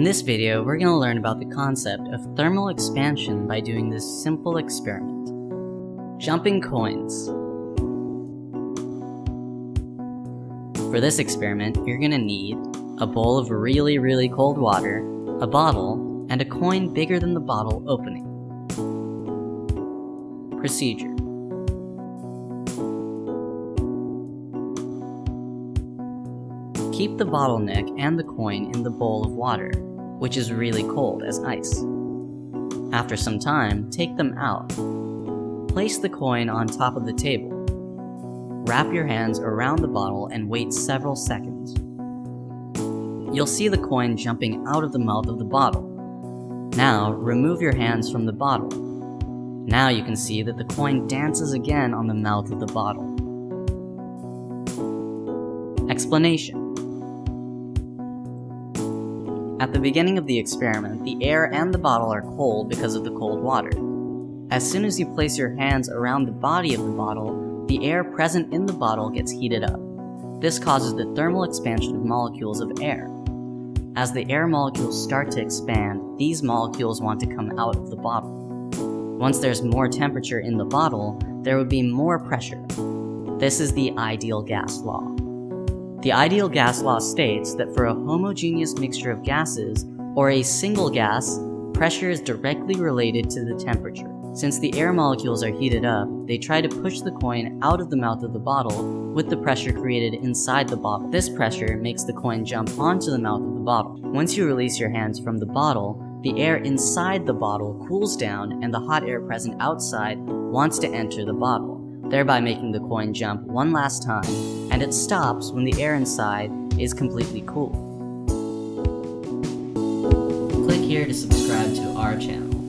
In this video, we're going to learn about the concept of thermal expansion by doing this simple experiment. Jumping coins. For this experiment, you're going to need a bowl of really cold water, a bottle, and a coin bigger than the bottle opening. Procedure. Keep the bottleneck and the coin in the bowl of water, which is really cold as ice. After some time, take them out. Place the coin on top of the table. Wrap your hands around the bottle and wait several seconds. You'll see the coin jumping out of the mouth of the bottle. Now, remove your hands from the bottle. Now you can see that the coin dances again on the mouth of the bottle. Explanation. At the beginning of the experiment, the air and the bottle are cold because of the cold water. As soon as you place your hands around the body of the bottle, the air present in the bottle gets heated up. This causes the thermal expansion of molecules of air. As the air molecules start to expand, these molecules want to come out of the bottle. Once there's more temperature in the bottle, there would be more pressure. This is the ideal gas law. The ideal gas law states that for a homogeneous mixture of gases, or a single gas, pressure is directly related to the temperature. Since the air molecules are heated up, they try to push the coin out of the mouth of the bottle with the pressure created inside the bottle. This pressure makes the coin jump onto the mouth of the bottle. Once you release your hands from the bottle, the air inside the bottle cools down and the hot air present outside wants to enter the bottle, thereby making the coin jump one last time, and it stops when the air inside is completely cool. Click here to subscribe to our channel.